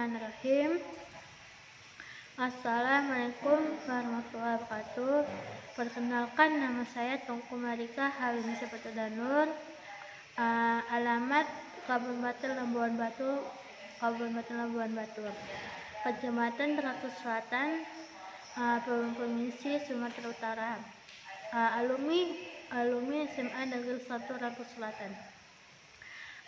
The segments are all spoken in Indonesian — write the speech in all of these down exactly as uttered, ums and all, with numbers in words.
Bismillahirrahmanirrahim. Assalamualaikum warahmatullahi wabarakatuh. Perkenalkan, nama saya Tungku Mayrika Choirunisa Noor. Uh, alamat Kabupaten Labuhan Batu, Kabupaten Labuhan Batu, Kecamatan Rantau Selatan, uh, Perbompong Misi, Sumatera Utara. Uh, alumni alumni S M A Negeri satu Rantau Selatan.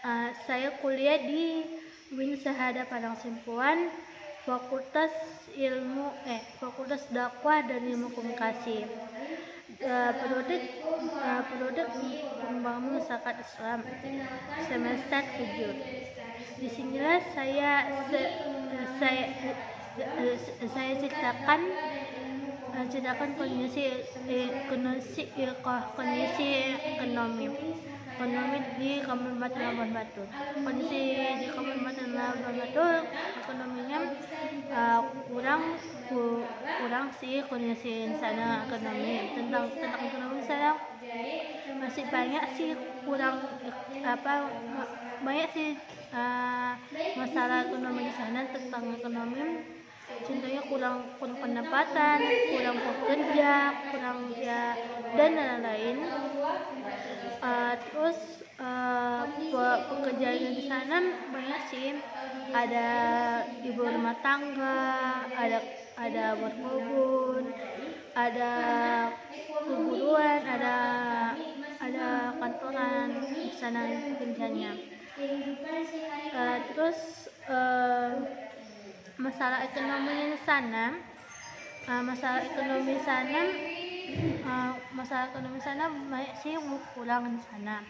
Uh, saya kuliah di U I N Syahada Padang Simpuan, Fakultas Ilmu eh Fakultas Dakwah dan Ilmu Komunikasi, uh, periode uh, periode Pengembangan Masyarakat Islam, semester tujuh. Di sinilah saya se, saya saya ceritakan uh, ceritakan kondisi eh, kondisi eh, kondisi ekonomi. Ekonomi di Kabupaten Labuhan Batu. Kondisi di Kabupaten Labuhan Batu ekonominya uh, kurang ku, kurang sih kondisi sana ekonomi. Tentang tentang ekonomi saya masih banyak sih kurang apa banyak sih uh, masalah ekonomi di sana. Tentang ekonomi contohnya kurang, kurang pendapatan, kurang pekerja, kurang ya dan lain-lain. Uh, terus uh, pekerjaan di sana banyak sih, ada ibu rumah tangga, ada ada berkebun, ada perguruan, ada ada kantoran di sana kerjanya. Uh, terus uh, masalah ekonomi di sana, uh, masalah ekonomi di sana, uh, masalah ekonomi di sana banyak sih kurang di sana.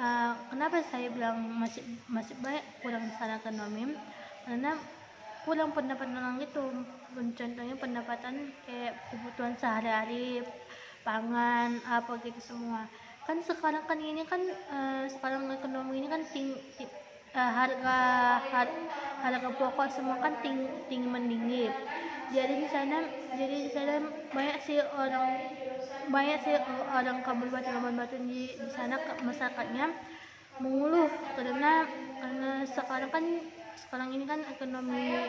Uh, kenapa saya bilang masih masih banyak kurang di sana ekonomi? Karena kurang pendapatan orang itu, contohnya pendapatan kayak kebutuhan sehari-hari, pangan, apa gitu semua. Kan sekarang kan ini kan uh, sekarang ekonomi ini kan ting, ting Uh, harga har, harga pokok semua kan ting, ting meninggi. Jadi di sana jadi di sana banyak sih orang banyak sih orang Kabupaten Labuhan Batu di, di sana masyarakatnya mengeluh karena karena sekarang kan sekarang ini kan ekonomi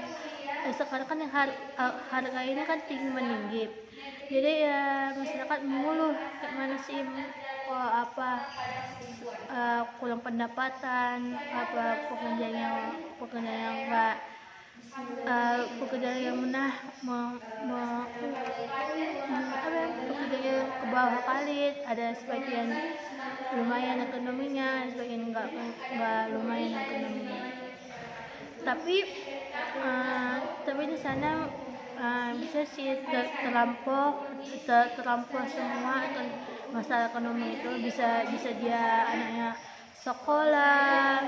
eh, sekarang kan har, harga ini kan ting meninggi. Jadi ya masyarakat mengeluh gimana sih, oh, apa uh, kurang pendapatan, apa pekerjaan yang pekerjaan yang enggak uh, pekerjaan yang menah me, me, pekerjaan ke bawah kali, ada sebagian lumayan ekonominya, sebagian enggak enggak lumayan ekonominya. Tapi uh, tapi di sana uh, bisa sih ter, terlampau ter, terlampau semua kan masalah ekonomi itu, bisa bisa dia anaknya sekolah,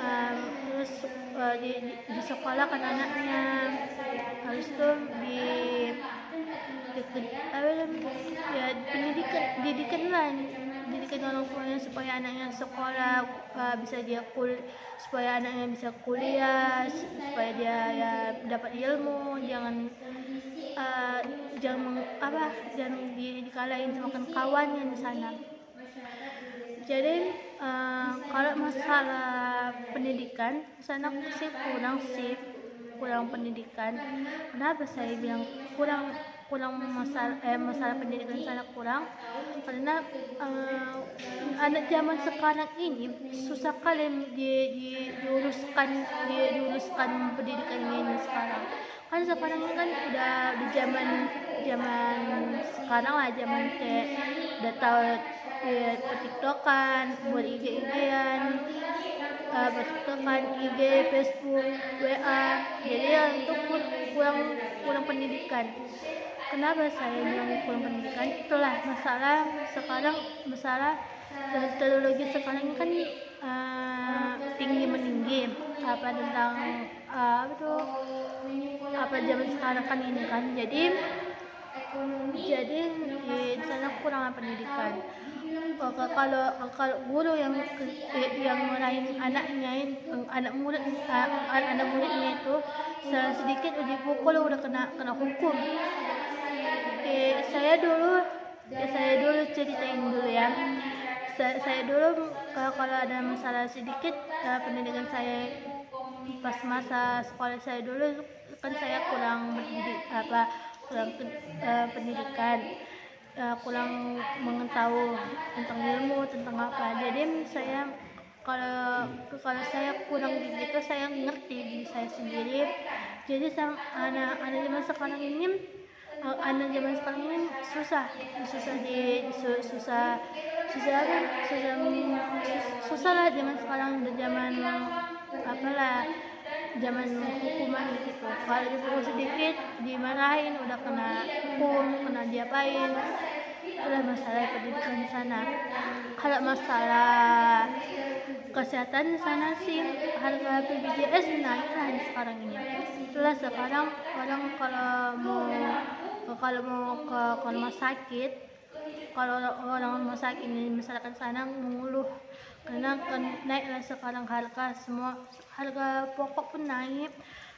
um, terus uh, di, di, di sekolah kan anaknya, habis itu di, di, di ya pendidikan pendidikan lah pendidikan orang tuanya supaya anaknya sekolah, uh, bisa dia kul supaya anaknya bisa kuliah, supaya dia ya dapat ilmu, jangan Uh, jangan apa jangan di, dikalahin sama kawannya di sana. Jadi uh, kalau masalah pendidikan di sana sih kurang sih kurang pendidikan. Kenapa saya bilang kurang kurang masalah eh, masalah pendidikan di sana kurang? Karena uh, anak zaman sekarang ini susah kali di, di, diuruskan di, diuruskan pendidikannya ini sekarang. Kan sekarang ini kan udah di zaman zaman sekarang lah, zaman kayak udah tahu ya, TikTokan, buat I G I G-an, uh, TikTokan, I G, Facebook, W A. Jadi ya itu kurang kurang pendidikan. Kenapa saya bilang kurang pendidikan? Itulah masalah sekarang, masalah teknologi sekarang kan uh, tinggi meninggi, apa tentang uh, apa tuh apa zaman sekarang kan ini kan, jadi jadi di sana kurang pendidikan. Kalau kalau guru yang yang merahin anaknya, anak murid anak muridnya itu sedikit udah dipukul udah kena kena hukum. Eh, saya dulu ya saya dulu ceritain dulu ya. Saya, saya dulu kalau, kalau ada masalah sedikit, pendidikan saya pas masa sekolah saya dulu kan saya kurang mendidik, apa kurang uh, pendidikan, uh, kurang mengetahui tentang ilmu, tentang apa. Jadi saya kalau kalau saya kurang didik itu saya ngerti diri saya sendiri. Jadi sama anak anak zaman sekarang ini anak zaman sekarang ini susah susah di susah susah kan susah susah lah zaman sekarang, zaman apalah zaman hukuman gitu. Kalau dipukul sedikit dimarahin, udah kena hukum, kena diapain. Itulah masalah pendidikan di sana. Kalau masalah kesehatan di sana sih harga B P J S naik lah sekarang ini. Itulah sekarang orang kalau mau kalau mau ke, ke rumah sakit, kalau orang rumah sakit di masyarakat sana mengeluh karena naiklah sekarang harga semua, harga pokok pun naik,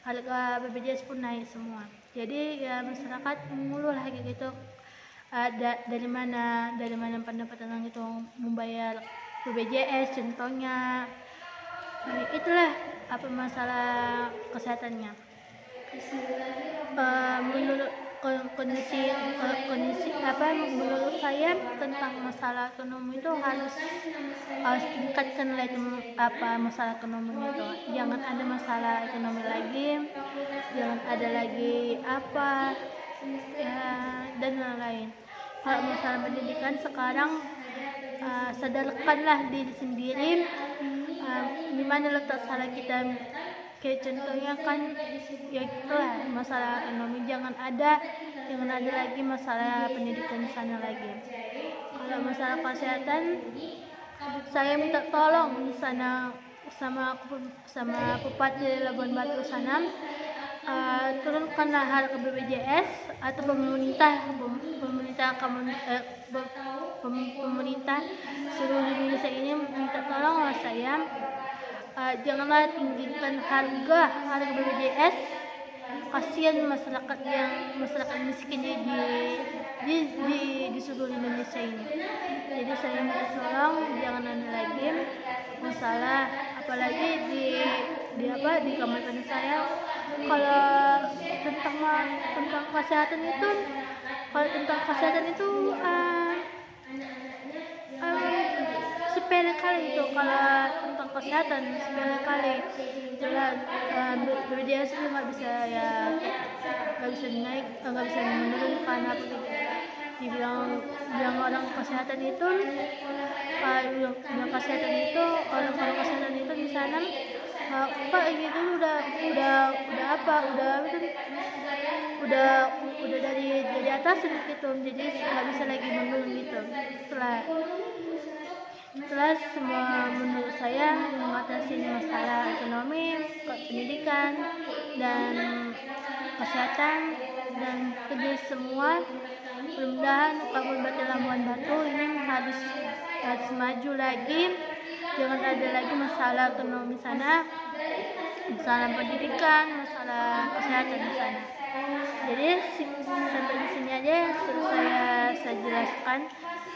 harga B P J S pun naik semua. Jadi ya masyarakat mengeluh lah gitu. Ada dari mana dari mana pendapatan orang itu membayar B P J S contohnya. Nah, itulah apa masalah kesehatannya. Uh, menurut kondisi kondisi apa menurut saya tentang masalah ekonomi itu harus harus tingkatkan lagi apa masalah ekonomi itu. Jangan ada masalah ekonomi lagi, jangan ada lagi apa ya, dan lain-lain. Kalau masalah pendidikan sekarang uh, sadarkanlah diri sendiri uh, di mana letak salah kita. Kayak contohnya kan ya itulah masalah ekonomi, jangan ada jangan ada lagi masalah pendidikan di sana lagi. Kalau masalah kesehatan saya minta tolong di sana sama sama Bupati Labuhan Batu sana. Uh, turunkanlah harga B P J S atau pemerintah pemerintah eh, pemerintah seluruh Indonesia ini minta tolonglah saya, uh, janganlah tinggikan harga harga B P J S. Kasihan masyarakat yang masyarakat miskin di di di, di seluruh Indonesia ini. Jadi saya minta tolong jangan ada lagi masalah, apalagi di di apa di kabupaten saya. Kalau tentang tentang kesehatan itu kalau tentang kesehatan itu uh, uh, sepele kali itu. Kalau tentang kesehatan sepele kali jelas uh, B P J S itu nggak bisa ya nggak bisa naik nggak bisa menurunkan apa itu. Dibilang bilang orang kesehatan itu uh, bilang kesehatan itu orang orang kesehatan itu di sana apa gitu udah udah udah apa udah udah udah dari dari atas gitu, jadi nggak bisa lagi menurun gitu. Setelah setelah semua menurut saya mengatasi masalah ekonomi, pendidikan dan kesehatan dan kerja semua, mudah-mudahan Kabupaten Labuhan Batu ini harus harus maju lagi. Jangan ada lagi masalah ekonomi sana, masalah pendidikan, masalah kesehatan di sana. Jadi sampai di sini aja yang sudah saya, saya jelaskan.